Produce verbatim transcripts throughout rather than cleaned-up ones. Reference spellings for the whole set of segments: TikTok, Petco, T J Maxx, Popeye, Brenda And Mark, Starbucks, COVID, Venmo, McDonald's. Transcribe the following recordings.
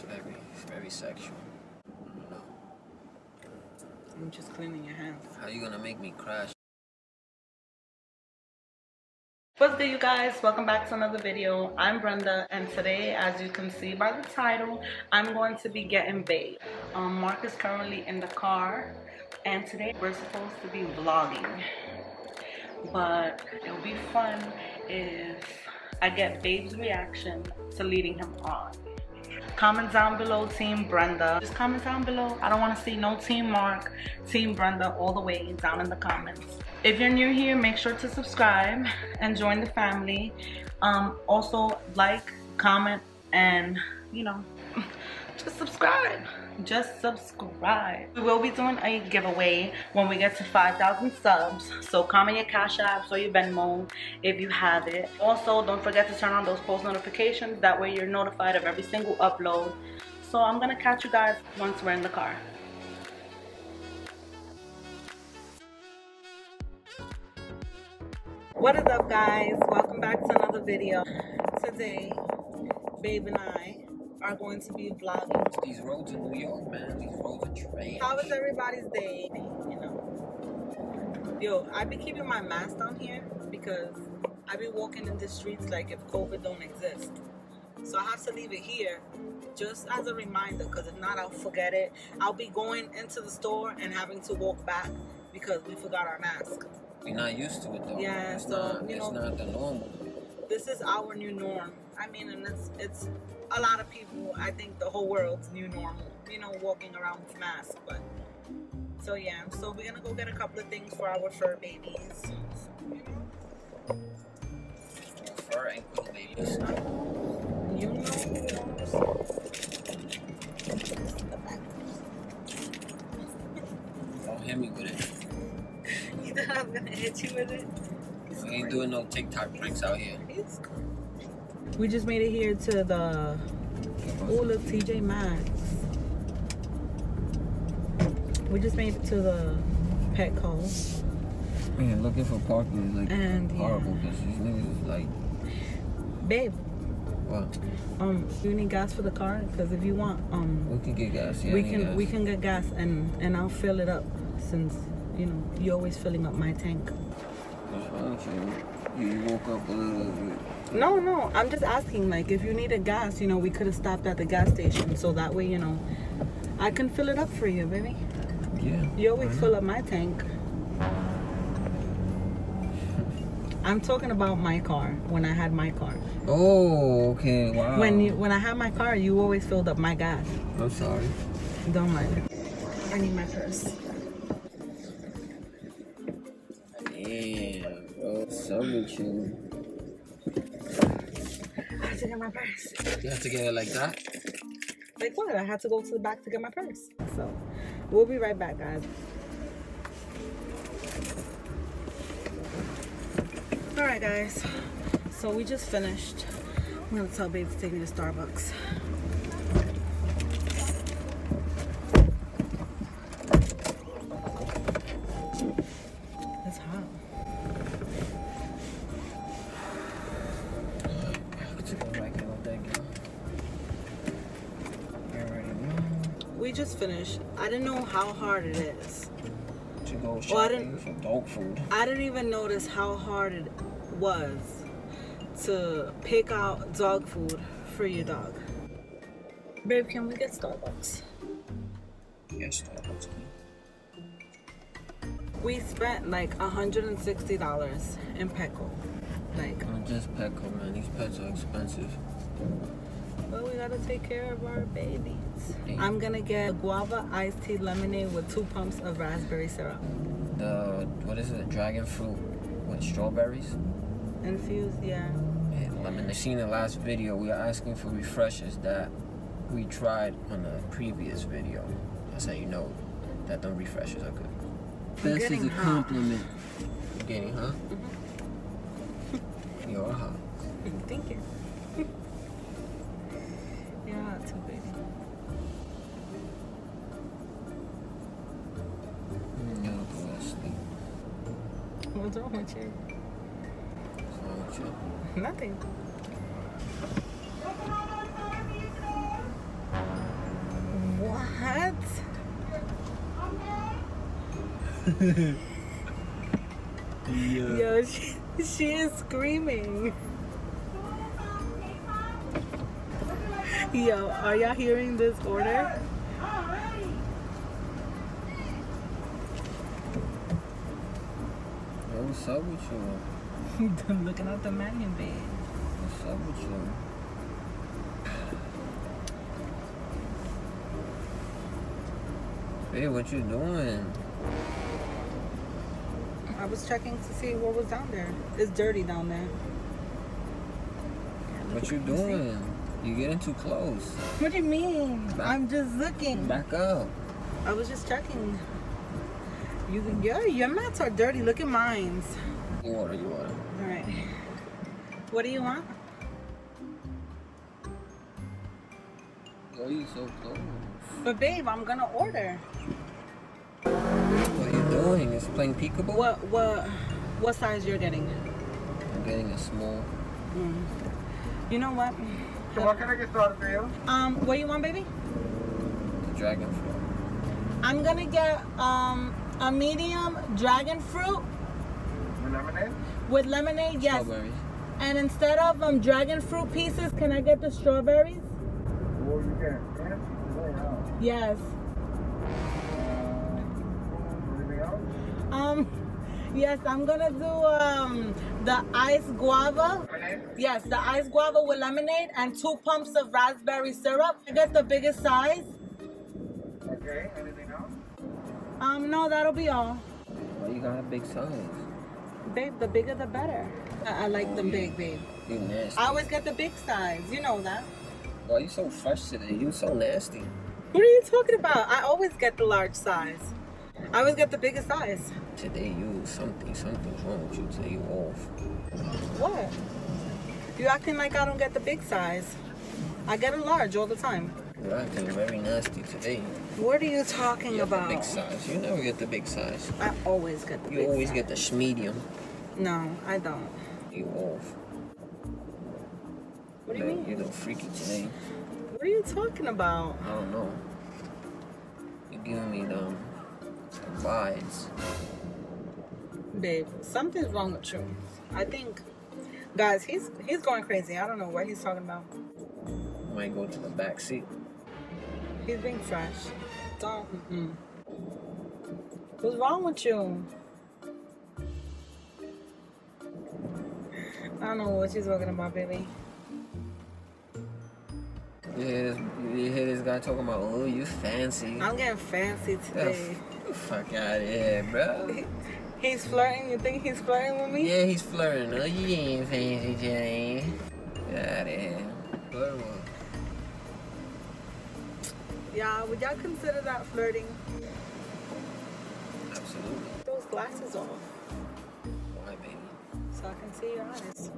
that's very, very sexual. No. I'm just cleaning your hands. How are you gonna make me crash? What's good, you guys? Welcome back to another video. I'm Brenda, and today, as you can see by the title, I'm going to be getting bathed. Um, Mark is currently in the car, and today we're supposed to be vlogging. But it'll be fun if I get Babe's reaction to leading him on. Comment down below, Team Brenda. Just comment down below. I don't want to see no Team Mark, Team Brenda all the way down in the comments. If you're new here, make sure to subscribe and join the family. Um, also, like, comment, and, you know, just subscribe. Just subscribe. We will be doing a giveaway when we get to five thousand subs. So comment your Cash Apps or your Venmo if you have it. Also, don't forget to turn on those post notifications. That way you're notified of every single upload. So I'm going to catch you guys once we're in the car. What is up, guys? Welcome back to another video. Today, Babe and I are going to be vlogging. These roads in New York, man, these roads are trash. How is everybody's day? You know, yo, I be keeping my mask down here because I be walking in the streets like if COVID don't exist. So I have to leave it here just as a reminder, because if not, I'll forget it. I'll be going into the store and having to walk back because we forgot our mask. We're not used to it though. Yeah, it's so not, you know, it's not the normal. This is our new norm. I mean, and it's it's a lot of people. I think the whole world's new normal, you know, walking around with masks. But so yeah, so we're gonna go get a couple of things for our fur babies. You know, fur ankle babies. You know, you know this. Don't hit me with it. You thought I was gonna hit you with it? We ain't doing no TikTok pranks out here. We just made it here to the oh look T J Maxx. We just made it to the Petco. Man, looking for parking is like and, horrible because yeah. These niggas is like. Babe. What? Um, you need gas for the car because if you want, um, we can get gas. Yeah, we can gas. we can get gas and and I'll fill it up since you know you're always filling up my tank. You woke up a little bit. No, no, I'm just asking, like, if you needed gas, you know, we could have stopped at the gas station. So that way, you know, I can fill it up for you, baby. Yeah. You always fill up my tank. I'm talking about my car, when I had my car. Oh, okay, wow. When you, when I had my car, you always filled up my gas. I'm sorry. Don't mind it. I need my purse. Damn, bro, some with you. I had to get my purse. You have to get it like that? Like what? I had to go to the back to get my purse. So, we'll be right back, guys. Alright, guys. So, we just finished. I'm going to tell Babe to take me to Starbucks. Just finished. I didn't know how hard it is to go shopping for dog food. I didn't even notice how hard it was to pick out dog food for your dog. Babe, can we get Starbucks? Yes, Starbucks. We spent like one hundred sixty dollars in Petco. Like, I'm just Petco, man. These pets are expensive. Well, we gotta take care of our babies. Damn. I'm gonna get a guava iced tea lemonade with two pumps of raspberry syrup. The, what is it, dragon fruit with strawberries? Infused, yeah. And lemonade. I've seen the last video, we were asking for refreshers that we tried on the previous video. That's how you know that the refreshers are good. I'm this is a hot. Compliment. You're getting hot? Mm-hmm. You're hot. Thank you. Too, baby. What's wrong with you? What's wrong with you? Nothing. Yeah. Yo, she, she is screaming. Yo, are y'all hearing this order? Yo, what's up with you? I'm looking out the menu, babe. What's up with you? Hey, what you doing? I was checking to see what was down there. It's dirty down there. What you doing? You're getting too close. What do you mean? Back, I'm just looking. Back up. I was just checking. You, your, your mats are dirty. Look at mine. You order, you order. All right. What do you want? Oh, you're so close. But babe, I'm gonna order. What are you doing? It's plain peekaboo. What what what size you're getting? I'm getting a small. Mm. You know what? So uh, what can I get started for you? Um, what do you want, baby? The dragon fruit. I'm gonna get um a medium dragon fruit. With lemonade? With lemonade, yes. Strawberries. And instead of um dragon fruit pieces, can I get the strawberries? Well, you can. Yes. Um, yes, I'm gonna do um the ice guava. Yes, the ice guava with lemonade and two pumps of raspberry syrup. I get the biggest size. Okay, anything else? Um, no, that'll be all. Why you gotta have big size? Babe, the bigger the better. I, I like oh, them yeah. big, babe. You nasty. I always get the big size, you know that. Why you so fresh today? You so nasty. What are you talking about? I always get the large size. I always get the biggest size. Today you something, something's wrong with you today. You off. What? You acting like I don't get the big size. I get a large all the time. You're acting very nasty today. What are you talking you about? The big size. You never get the big size. I always get the you big size. You always get the medium. No, I don't. You off. What do you mean? You look freaky today. What are you talking about? I don't know. You're giving me the vibes. Babe, something's wrong with you. I think, guys, he's he's going crazy. I don't know what he's talking about. I might go to the back seat. He's being fresh. Don't. Mm-mm. What's wrong with you? I don't know what she's talking about, baby. You hear, this, you hear this guy talking about, oh, you fancy. I'm getting fancy today. The fuck out of here, bro. He's flirting? You think he's flirting with me? Yeah, he's flirting. Oh, you ain't fancy, Jay. Get out of here. Flirt one. Yeah, would y'all consider that flirting? Absolutely. Get those glasses off. Why, baby? So I can see your eyes.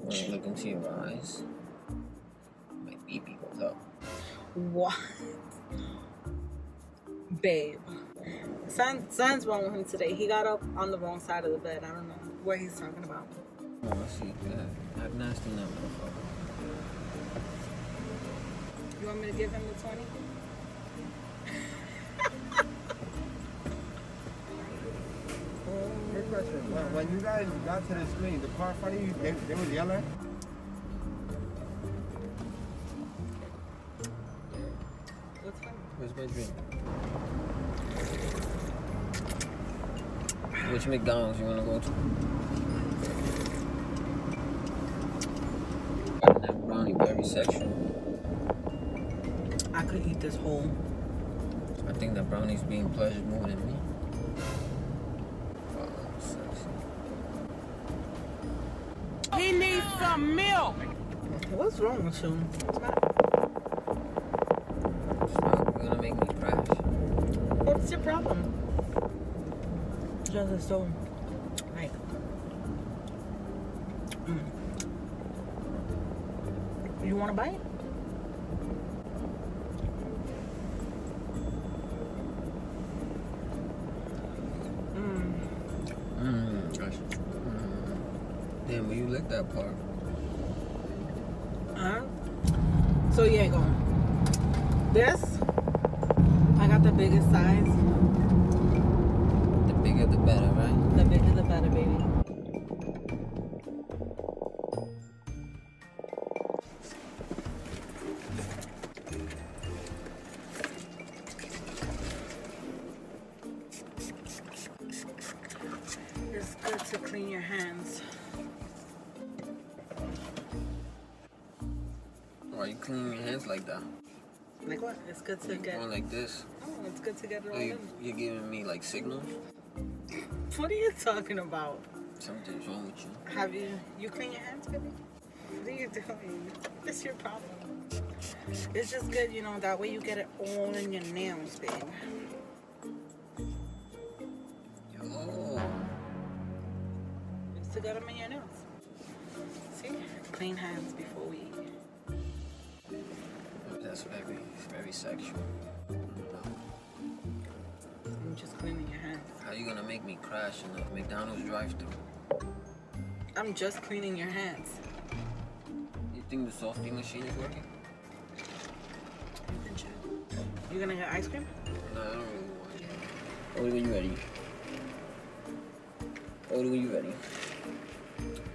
When I look into your eyes. B B goes up. What? Babe. Son, son's wrong with him today. He got up on the wrong side of the bed. I don't know what he's talking about. Oh, I see that. I've nasty enough, motherfucker. You want me to give him the twenty? Good question. When you guys got to this meeting, the car in front of you, they, they were yelling? Where's my drink? Which McDonald's you wanna go to? Got that brownie berry section. I could eat this whole. I think that brownie's being pleasured more than me. Oh, sexy. He needs some milk. What's wrong with you? What's that? What's your problem? Just is so like mm. You want a bite? Mmm. Mmm. Gosh. Mm. Damn, will you lick that part? Huh? So yeah, go. This. I got the biggest size. the better, right? The bigger the better, baby. It's good to clean your hands. Why are you cleaning your hands like that? Like what? It's good to get... Going like this. Oh, it's good to get it all in. You're giving me like signals? What are you talking about? Something's wrong with you. Have you... You clean your hands, baby? What are you doing? It's your problem. It's just good, you know, that way you get it all in your nails, babe. Yo. Just to get them in your nails. See? Clean hands before we eat. That's very, very sexual. I'm just cleaning your hands. How are you gonna make me crash in the McDonald's drive-thru? I'm just cleaning your hands. You think the softy machine is working? You can check. You gonna get ice cream? No, I don't really want it. Only when you're ready. Only when you're ready.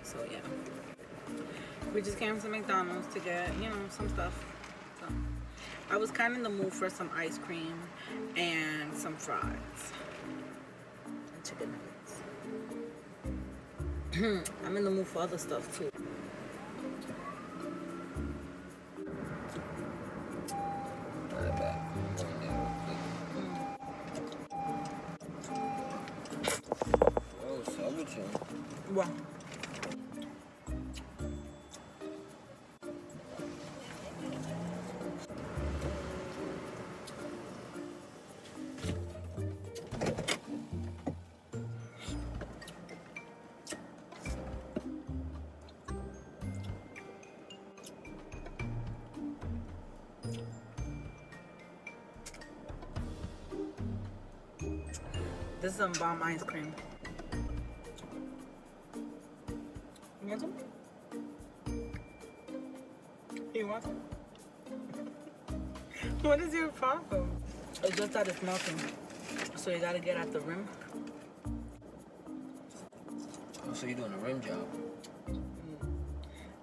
So yeah. We just came to McDonald's to get, you know, some stuff. I was kind of in the mood for some ice cream and some fries and chicken nuggets. I'm in the mood for other stuff too. Not bad. Oh, salvage. Wow. This is some bomb ice cream. You want some? You want some? What is your problem? It's just that it's melting. So you gotta get at the rim. Oh, so you're doing a rim job. Mm.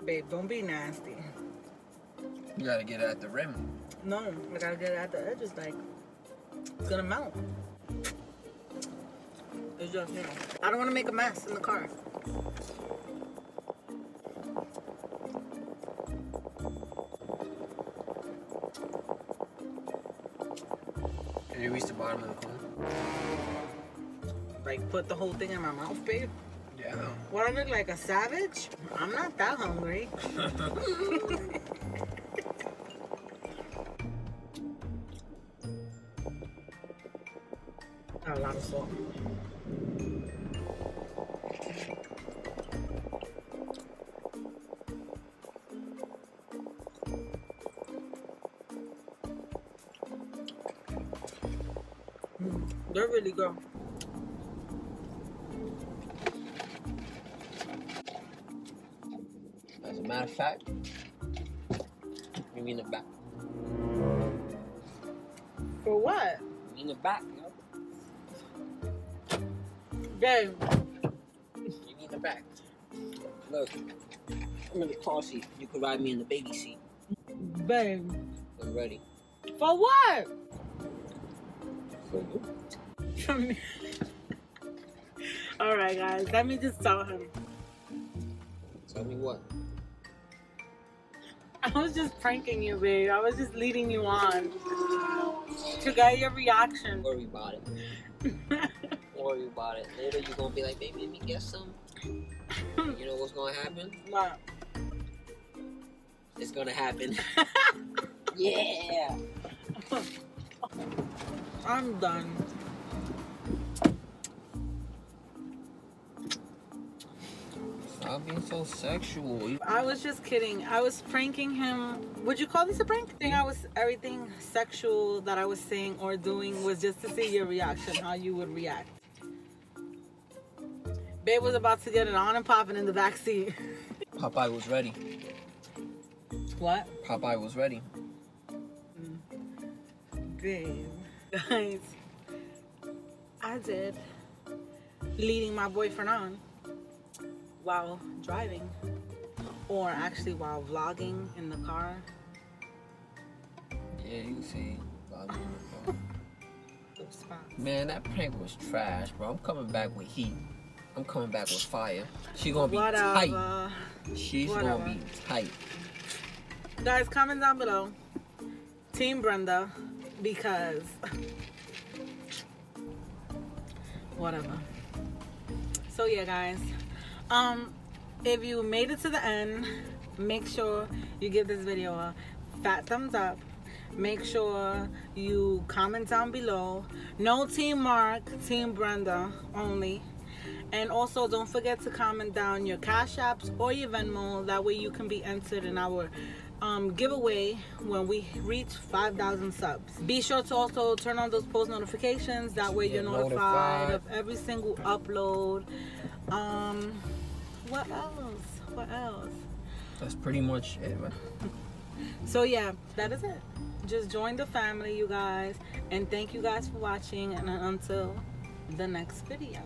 Babe, don't be nasty. You gotta get at the rim. No, I gotta get at the edges, like, it's gonna melt. It's just, you know, I don't want to make a mess in the car. Can you reach the bottom of the cone? Like, put the whole thing in my mouth, babe? Yeah. What, I look like a savage? I'm not that hungry. Got a lot of salt. They're really good. As a matter of fact, you mean the back. For what? You mean the back, yo. Babe. You mean the back. Look, I'm in the car seat. You could ride me in the baby seat. Babe. I'm ready. For what? For you. Alright guys, let me just tell him. Tell me what? I was just pranking you, babe. I was just leading you on to get your reaction. Don't worry about it. Don't worry about it. Later you're gonna be like, baby, let me guess some. You know what's gonna happen? What? It's gonna happen. Yeah! I'm done. Stop being so sexual. I was just kidding. I was pranking him. Would you call this a prank? I think I was everything sexual that I was saying or doing was just to see your reaction, how you would react. Babe was about to get it on and popping in the back seat. Popeye was ready. What? Popeye was ready. Mm. Babe. Guys, I did leading my boyfriend on while driving, or actually while vlogging in the car. Yeah, you see, vlogging in the car. Oops, man, that prank was trash, bro. I'm coming back with heat. I'm coming back with fire. She gonna be Whatever. tight. She's Whatever. gonna be tight. Guys, comment down below, Team Brenda, because whatever. So yeah, guys. Um, if you made it to the end, make sure you give this video a fat thumbs up. Make sure you comment down below. No Team Mark, Team Brenda only. And also don't forget to comment down your Cash Apps or your Venmo. That way you can be entered in our um, giveaway when we reach five thousand subs. Be sure to also turn on those post notifications. That way you're notified of every single upload. Um, what else? What else? That's pretty much it, man. So yeah, that is it. Just join the family, you guys, and thank you guys for watching, and until the next video.